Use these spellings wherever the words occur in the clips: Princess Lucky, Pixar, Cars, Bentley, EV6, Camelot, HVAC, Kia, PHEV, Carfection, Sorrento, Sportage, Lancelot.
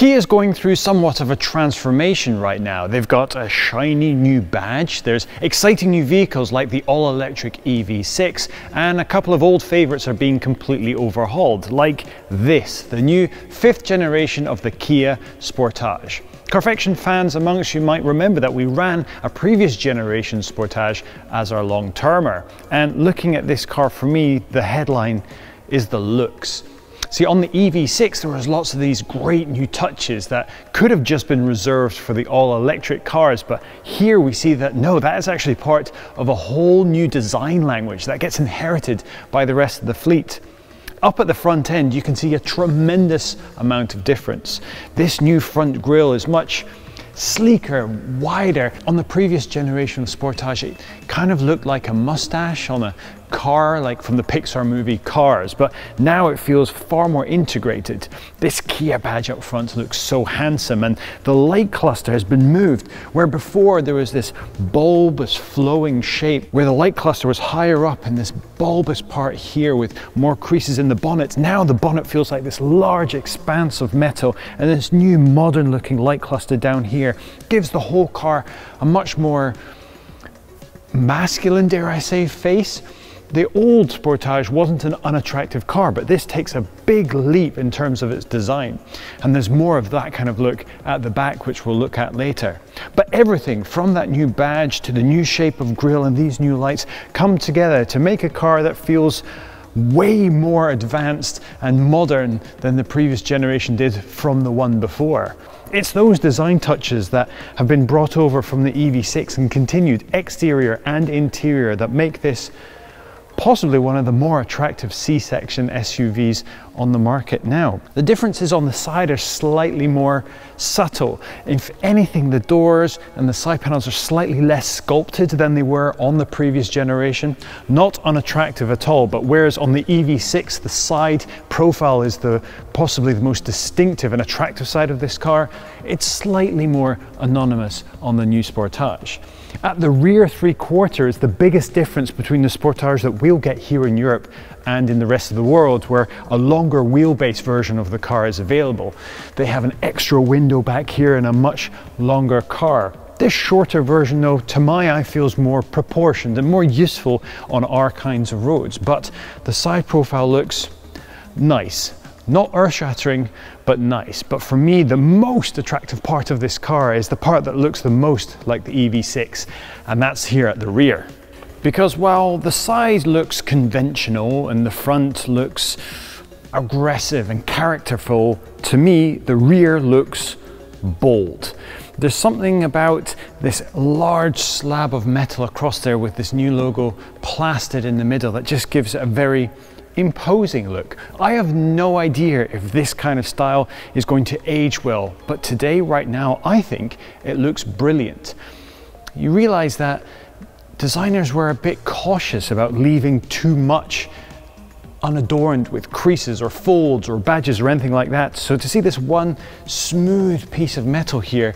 Kia is going through somewhat of a transformation right now. They've got a shiny new badge, there's exciting new vehicles like the all-electric EV6, and a couple of old favourites are being completely overhauled, like this, the new 5th generation of the Kia Sportage. Carfection fans amongst you might remember that we ran a previous generation Sportage as our long-termer, and looking at this car, for me, the headline is the looks. See, on the EV6 there was lots of these great new touches that could have just been reserved for the all-electric cars, but here we see that no, that is actually part of a whole new design language that gets inherited by the rest of the fleet. Up at the front end you can see a tremendous amount of difference. This new front grille is much sleeker, wider. On the previous generation of Sportage, it kind of looked like a mustache on a car, like from the Pixar movie Cars, but now it feels far more integrated. This Kia badge up front looks so handsome, and the light cluster has been moved. Where before there was this bulbous flowing shape, where the light cluster was higher up in this bulbous part here with more creases in the bonnet, now the bonnet feels like this large expanse of metal, and this new modern looking light cluster down here gives the whole car a much more masculine, dare I say, face. The old Sportage wasn't an unattractive car, but this takes a big leap in terms of its design. And there's more of that kind of look at the back, which we'll look at later. But everything from that new badge to the new shape of grille and these new lights come together to make a car that feels way more advanced and modern than the previous generation did from the one before. It's those design touches that have been brought over from the EV6 and continued exterior and interior that make this possibly one of the more attractive C-section SUVs on the market now. The differences on the side are slightly more subtle. If anything, the doors and the side panels are slightly less sculpted than they were on the previous generation. Not unattractive at all, but whereas on the EV6 the side profile is possibly the most distinctive and attractive side of this car, it's slightly more anonymous on the new Sportage. At the rear three-quarter is the biggest difference between the Sportage that we'll get here in Europe and in the rest of the world, where a longer wheelbase version of the car is available. They have an extra window back here and a much longer car. This shorter version, though, to my eye feels more proportioned and more useful on our kinds of roads, but the side profile looks nice. Not earth-shattering, but nice. But for me, the most attractive part of this car is the part that looks the most like the EV6, and that's here at the rear. Because while the side looks conventional and the front looks aggressive and characterful, to me, the rear looks bold. There's something about this large slab of metal across there with this new logo plastered in the middle that just gives it a very imposing look. I have no idea if this kind of style is going to age well, but today, right now, I think it looks brilliant. You realize that designers were a bit cautious about leaving too much unadorned with creases or folds or badges or anything like that, so to see this one smooth piece of metal here,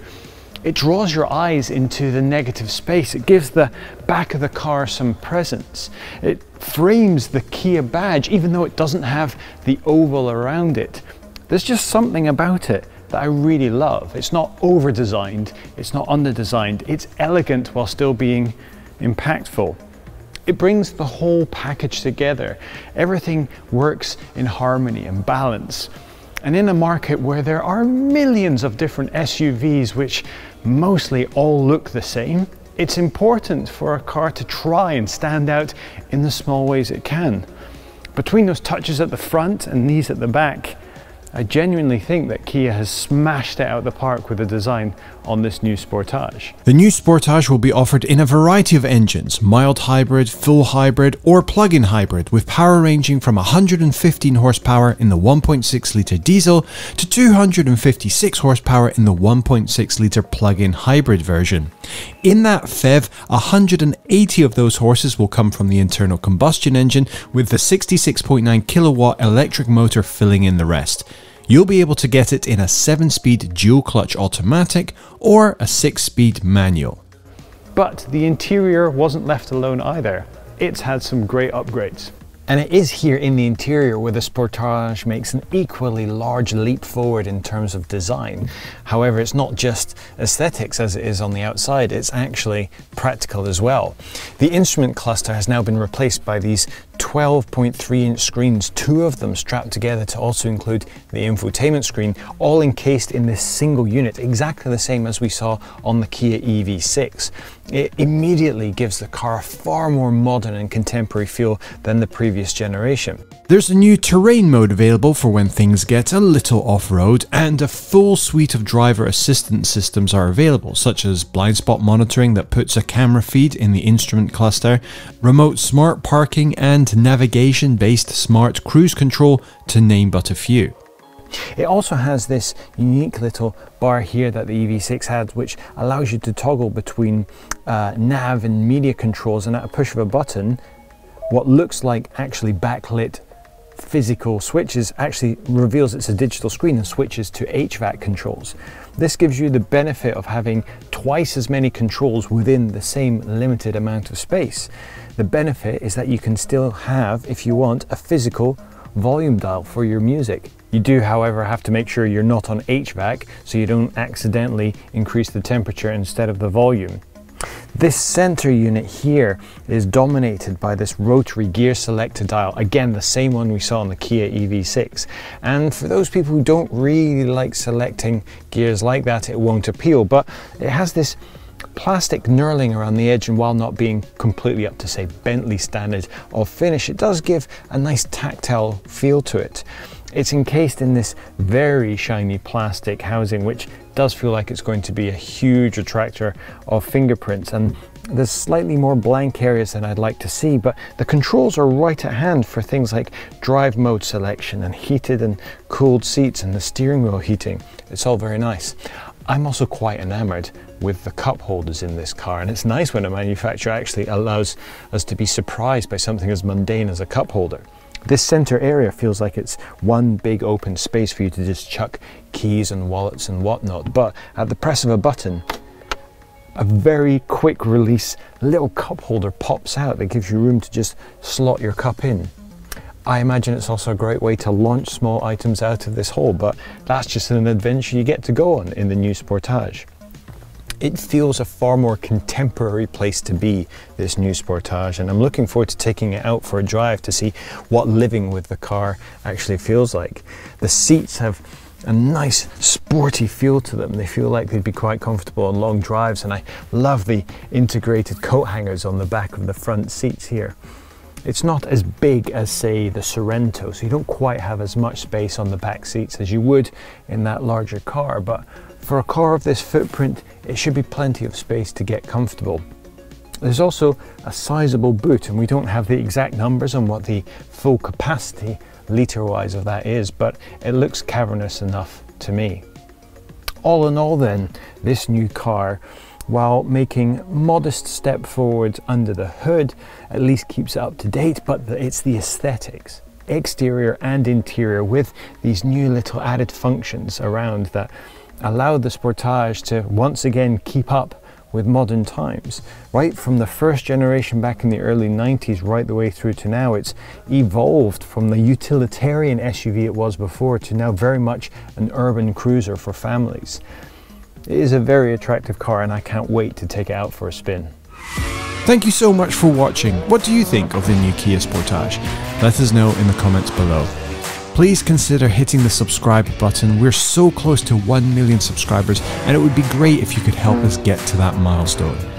it draws your eyes into the negative space. It gives the back of the car some presence. It frames the Kia badge, even though it doesn't have the oval around it. There's just something about it that I really love. It's not over-designed, it's not under-designed, it's elegant while still being impactful. It brings the whole package together. Everything works in harmony and balance. And in a market where there are millions of different SUVs, which mostly all look the same, it's important for a car to try and stand out in the small ways it can. Between those touches at the front and these at the back, I genuinely think that Kia has smashed it out of the park with the design on this new Sportage. The new Sportage will be offered in a variety of engines, mild hybrid, full hybrid or plug-in hybrid, with power ranging from 115 horsepower in the 1.6 litre diesel to 256 horsepower in the 1.6 litre plug-in hybrid version. In that PHEV, 180 of those horses will come from the internal combustion engine, with the 66.9 kilowatt electric motor filling in the rest. You'll be able to get it in a 7-speed dual-clutch automatic or a 6-speed manual. But the interior wasn't left alone either. It's had some great upgrades. And it is here in the interior where the Sportage makes an equally large leap forward in terms of design. However, it's not just aesthetics as it is on the outside, it's actually practical as well. The instrument cluster has now been replaced by these 12.3-inch screens, two of them strapped together to also include the infotainment screen, all encased in this single unit, exactly the same as we saw on the Kia EV6. It immediately gives the car a far more modern and contemporary feel than the previous generation. There's a new terrain mode available for when things get a little off-road, and a full suite of driver assistance systems are available, such as blind spot monitoring that puts a camera feed in the instrument cluster, remote smart parking, and navigation-based smart cruise control, to name but a few. It also has this unique little bar here that the EV6 had, which allows you to toggle between nav and media controls, and at a push of a button, what looks like actually backlit physical switches actually reveals it's a digital screen and switches to HVAC controls. This gives you the benefit of having twice as many controls within the same limited amount of space. The benefit is that you can still have, if you want, a physical volume dial for your music. You do, however, have to make sure you're not on HVAC, so you don't accidentally increase the temperature instead of the volume. This center unit here is dominated by this rotary gear selector dial, again the same one we saw on the Kia EV6. And for those people who don't really like selecting gears like that, it won't appeal, but it has this plastic knurling around the edge, and while not being completely up to, say, Bentley standard of finish, it does give a nice tactile feel to it. It's encased in this very shiny plastic housing, which does feel like it's going to be a huge attractor of fingerprints, and there's slightly more blank areas than I'd like to see, but the controls are right at hand for things like drive mode selection and heated and cooled seats and the steering wheel heating. It's all very nice. I'm also quite enamored with the cup holders in this car, and it's nice when a manufacturer actually allows us to be surprised by something as mundane as a cup holder. This center area feels like it's one big open space for you to just chuck keys and wallets and whatnot, but at the press of a button, a very quick release little cup holder pops out that gives you room to just slot your cup in. I imagine it's also a great way to launch small items out of this hole, but that's just an adventure you get to go on in the new Sportage. It feels a far more contemporary place to be, this new Sportage, and I'm looking forward to taking it out for a drive to see what living with the car actually feels like. The seats have a nice sporty feel to them. They feel like they'd be quite comfortable on long drives, and I love the integrated coat hangers on the back of the front seats here. It's not as big as, say, the Sorrento, so you don't quite have as much space on the back seats as you would in that larger car, but for a car of this footprint, it should be plenty of space to get comfortable. There's also a sizable boot, and we don't have the exact numbers on what the full capacity litre-wise of that is, but it looks cavernous enough to me. All in all then, this new car, while making modest step forwards under the hood, at least keeps it up to date, but it's the aesthetics, exterior and interior, with these new little added functions around that allow the Sportage to once again keep up with modern times. Right from the first generation back in the early 90s right the way through to now, it's evolved from the utilitarian SUV it was before to now very much an urban cruiser for families. It is a very attractive car, and I can't wait to take it out for a spin. Thank you so much for watching. What do you think of the new Kia Sportage? Let us know in the comments below. Please consider hitting the subscribe button. We're so close to 1 million subscribers, and it would be great if you could help us get to that milestone.